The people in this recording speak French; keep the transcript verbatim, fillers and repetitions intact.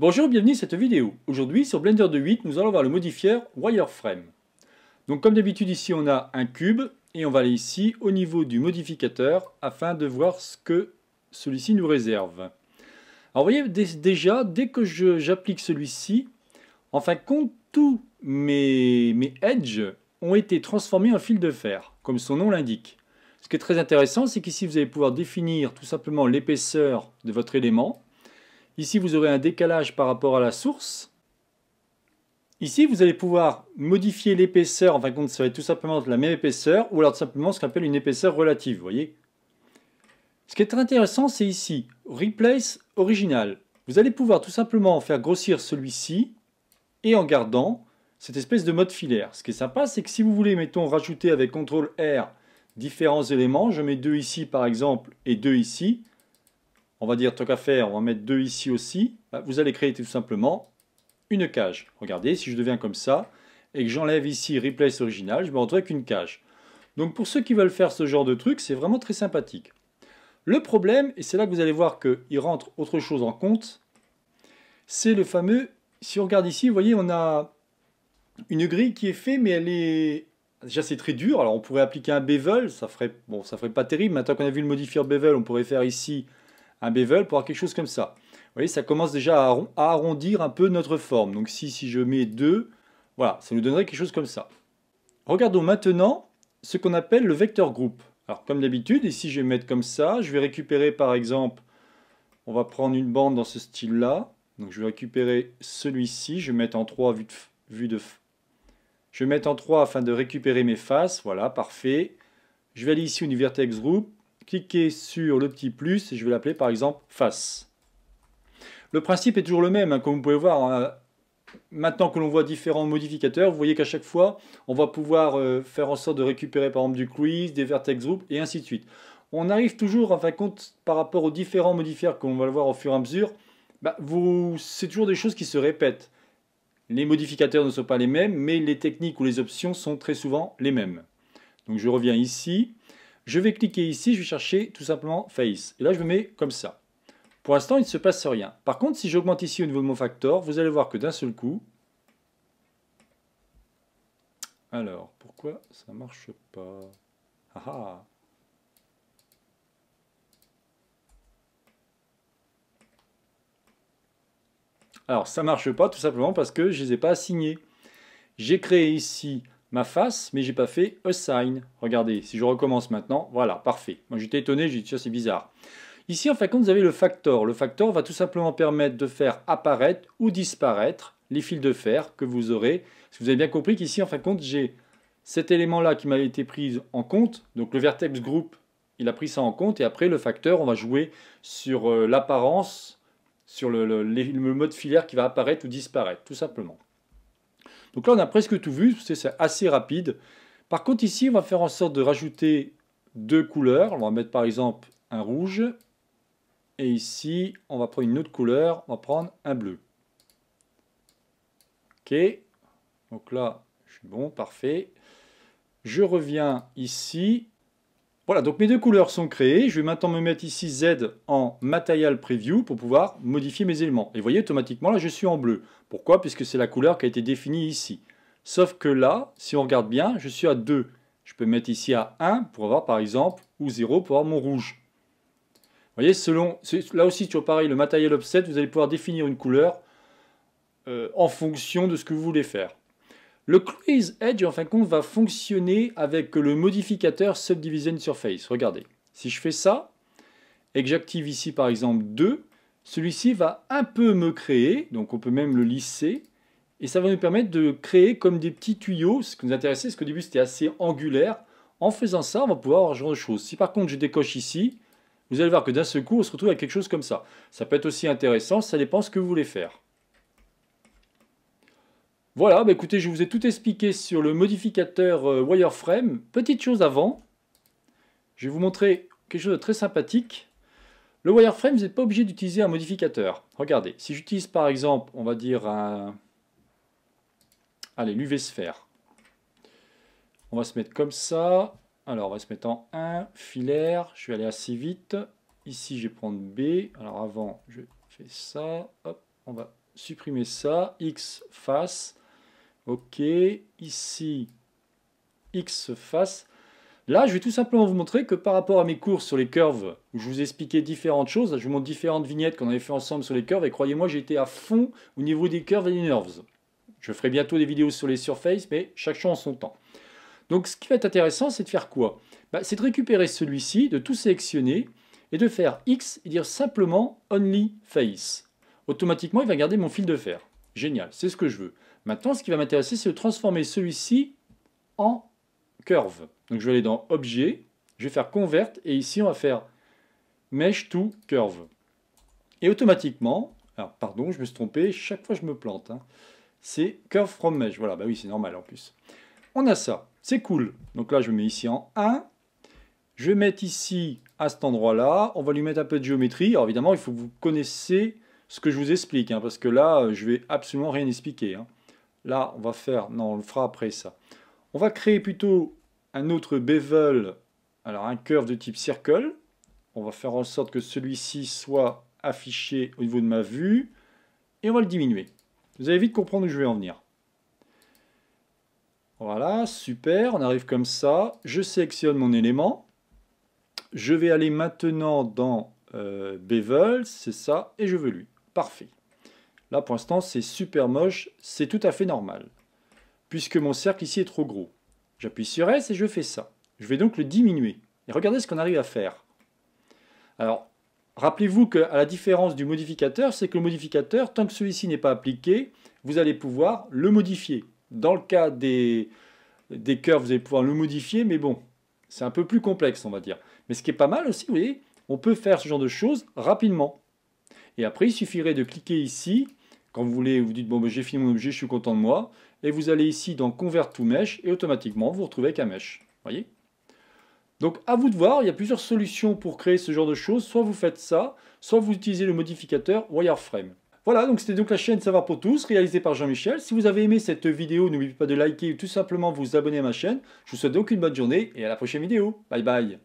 Bonjour, bienvenue à cette vidéo. Aujourd'hui sur Blender deux point huit, nous allons voir le modifier Wireframe. Donc comme d'habitude ici on a un cube et on va aller ici au niveau du modificateur afin de voir ce que celui-ci nous réserve. Alors vous voyez déjà, dès que j'applique celui-ci, en fin de compte tous mes, mes edges ont été transformés en fil de fer, comme son nom l'indique. Ce qui est très intéressant, c'est qu'ici vous allez pouvoir définir tout simplement l'épaisseur de votre élément. Ici, vous aurez un décalage par rapport à la source. Ici, vous allez pouvoir modifier l'épaisseur. En fin de compte, ça va être tout simplement la même épaisseur ou alors tout simplement ce qu'on appelle une épaisseur relative. Vous voyez. Ce qui est très intéressant, c'est ici, Replace original. Vous allez pouvoir tout simplement faire grossir celui-ci et en gardant cette espèce de mode filaire. Ce qui est sympa, c'est que si vous voulez, mettons, rajouter avec Ctrl R différents éléments, je mets deux ici par exemple et deux ici. On va dire, tant qu'à faire, on va mettre deux ici aussi. Bah, vous allez créer tout simplement une cage. Regardez, si je deviens comme ça et que j'enlève ici Replace original, je me retrouve avec une cage. Donc pour ceux qui veulent faire ce genre de truc, c'est vraiment très sympathique. Le problème, et c'est là que vous allez voir qu'il rentre autre chose en compte, c'est le fameux, si on regarde ici, vous voyez, on a une grille qui est faite, mais elle est... Déjà c'est très dur, alors on pourrait appliquer un bevel, ça ferait, bon, ça ferait pas terrible. Maintenant qu'on a vu le modifier bevel, on pourrait faire ici... un bevel pour avoir quelque chose comme ça. Vous voyez, ça commence déjà à arrondir un peu notre forme. Donc si, si je mets deux, voilà, ça nous donnerait quelque chose comme ça. Regardons maintenant ce qu'on appelle le vecteur groupe. Alors comme d'habitude, ici je vais mettre comme ça. Je vais récupérer par exemple, on va prendre une bande dans ce style-là. Donc je vais récupérer celui-ci. Je vais mettre en trois vues de, vue de... Je vais mettre en trois afin de récupérer mes faces. Voilà, parfait. Je vais aller ici au niveau vertex group. Cliquez sur le petit plus et je vais l'appeler par exemple face. Le principe est toujours le même, hein, comme vous pouvez voir. Hein, maintenant que l'on voit différents modificateurs, vous voyez qu'à chaque fois, on va pouvoir euh, faire en sorte de récupérer par exemple du crease, des vertex group et ainsi de suite. On arrive toujours, en fin de compte, par rapport aux différents modifiers qu'on va le voir au fur et à mesure, bah, c'est toujours des choses qui se répètent. Les modificateurs ne sont pas les mêmes, mais les techniques ou les options sont très souvent les mêmes. Donc je reviens ici. Je vais cliquer ici, je vais chercher tout simplement Face. Et là, je me mets comme ça. Pour l'instant, il ne se passe rien. Par contre, si j'augmente ici au niveau de mon factor, vous allez voir que d'un seul coup... Alors, pourquoi ça ne marche pas? Ah ah. Alors, ça ne marche pas tout simplement parce que je ne les ai pas assignés. J'ai créé ici... ma face, mais j'ai pas fait assign. Regardez, si je recommence maintenant, voilà, parfait. Moi j'étais étonné, j'ai dit ça c'est bizarre. Ici en fin de compte, vous avez le factor. Le factor va tout simplement permettre de faire apparaître ou disparaître les fils de fer que vous aurez. Parce que vous avez bien compris qu'ici en fin de compte, j'ai cet élément-là qui m'a été pris en compte. Donc le vertex group, il a pris ça en compte. Et après le factor, on va jouer sur euh, l'apparence, sur le, le, le, le mode filaire qui va apparaître ou disparaître, tout simplement. Donc là, on a presque tout vu, c'est assez rapide. Par contre, ici, on va faire en sorte de rajouter deux couleurs. On va mettre par exemple un rouge. Et ici, on va prendre une autre couleur. On va prendre un bleu. OK. Donc là, je suis bon, parfait. Je reviens ici. Voilà, donc mes deux couleurs sont créées. Je vais maintenant me mettre ici Z en Material Preview pour pouvoir modifier mes éléments. Et vous voyez, automatiquement, là, je suis en bleu. Pourquoi? Puisque c'est la couleur qui a été définie ici. Sauf que là, si on regarde bien, je suis à deux. Je peux mettre ici à un pour avoir, par exemple, ou zéro pour avoir mon rouge. Vous voyez, selon, là aussi, toujours pareil, le Material Offset, vous allez pouvoir définir une couleur euh, en fonction de ce que vous voulez faire. Le Crease Edge, en fin de compte, va fonctionner avec le modificateur Subdivision Surface. Regardez, si je fais ça, et que j'active ici par exemple deux, celui-ci va un peu me créer, donc on peut même le lisser, et ça va nous permettre de créer comme des petits tuyaux, ce qui nous intéressait, parce qu'au début c'était assez angulaire. En faisant ça, on va pouvoir avoir ce genre de choses. Si par contre je décoche ici, vous allez voir que d'un seul coup, on se retrouve avec quelque chose comme ça. Ça peut être aussi intéressant, ça dépend de ce que vous voulez faire. Voilà, bah écoutez, je vous ai tout expliqué sur le modificateur Wireframe. Petite chose avant, je vais vous montrer quelque chose de très sympathique. Le Wireframe, vous n'êtes pas obligé d'utiliser un modificateur. Regardez, si j'utilise par exemple, on va dire un... Allez, l'U V sphère. On va se mettre comme ça. Alors, on va se mettre en un, filaire. Je vais aller assez vite. Ici, je vais prendre B. Alors avant, je fais ça. Hop, on va supprimer ça, X face, ok, ici, X face. Là, je vais tout simplement vous montrer que par rapport à mes cours sur les curves, où je vous expliquais différentes choses, je vous montre différentes vignettes qu'on avait fait ensemble sur les curves, et croyez-moi, j'étais à fond au niveau des curves et des nerves. Je ferai bientôt des vidéos sur les surfaces, mais chaque chose en son temps. Donc, ce qui va être intéressant, c'est de faire quoi? Bah, c'est de récupérer celui-ci, de tout sélectionner, et de faire X et dire simplement Only Face. Automatiquement, il va garder mon fil de fer. Génial, c'est ce que je veux. Maintenant, ce qui va m'intéresser, c'est de transformer celui-ci en curve. Donc, je vais aller dans Objet, je vais faire Convert, et ici, on va faire Mesh to Curve. Et automatiquement, alors pardon, je me suis trompé, chaque fois je me plante, hein, c'est Curve from Mesh. Voilà, bah oui, c'est normal en plus. On a ça, c'est cool. Donc là, je mets ici en un. Je vais mettre ici, à cet endroit-là, on va lui mettre un peu de géométrie. Alors évidemment, il faut que vous connaissiez ce que je vous explique, hein, parce que là, je vais absolument rien expliquer, hein. Là, on va faire... Non, on le fera après ça. On va créer plutôt un autre bevel, alors un curve de type circle. On va faire en sorte que celui-ci soit affiché au niveau de ma vue. Et on va le diminuer. Vous allez vite comprendre où je vais en venir. Voilà, super, on arrive comme ça. Je sélectionne mon élément. Je vais aller maintenant dans euh, Bevel, c'est ça, et je veux lui. Parfait. Là, pour l'instant, c'est super moche, c'est tout à fait normal, puisque mon cercle ici est trop gros. J'appuie sur S et je fais ça. Je vais donc le diminuer. Et regardez ce qu'on arrive à faire. Alors, rappelez-vous qu'à la différence du modificateur, c'est que le modificateur, tant que celui-ci n'est pas appliqué, vous allez pouvoir le modifier. Dans le cas des, des curves, vous allez pouvoir le modifier, mais bon, c'est un peu plus complexe, on va dire. Mais ce qui est pas mal aussi, vous voyez, on peut faire ce genre de choses rapidement. Et après, il suffirait de cliquer ici, quand vous voulez, vous dites, bon, ben, j'ai fini mon objet, je suis content de moi. Et vous allez ici dans Convert to Mesh, et automatiquement, vous vous retrouvez avec un mesh. Voyez. Donc, à vous de voir, il y a plusieurs solutions pour créer ce genre de choses. Soit vous faites ça, soit vous utilisez le modificateur Wireframe. Voilà, donc c'était donc la chaîne Savoir pour tous, réalisée par Jean-Michel. Si vous avez aimé cette vidéo, n'oubliez pas de liker ou tout simplement vous abonner à ma chaîne. Je vous souhaite donc une bonne journée et à la prochaine vidéo. Bye bye.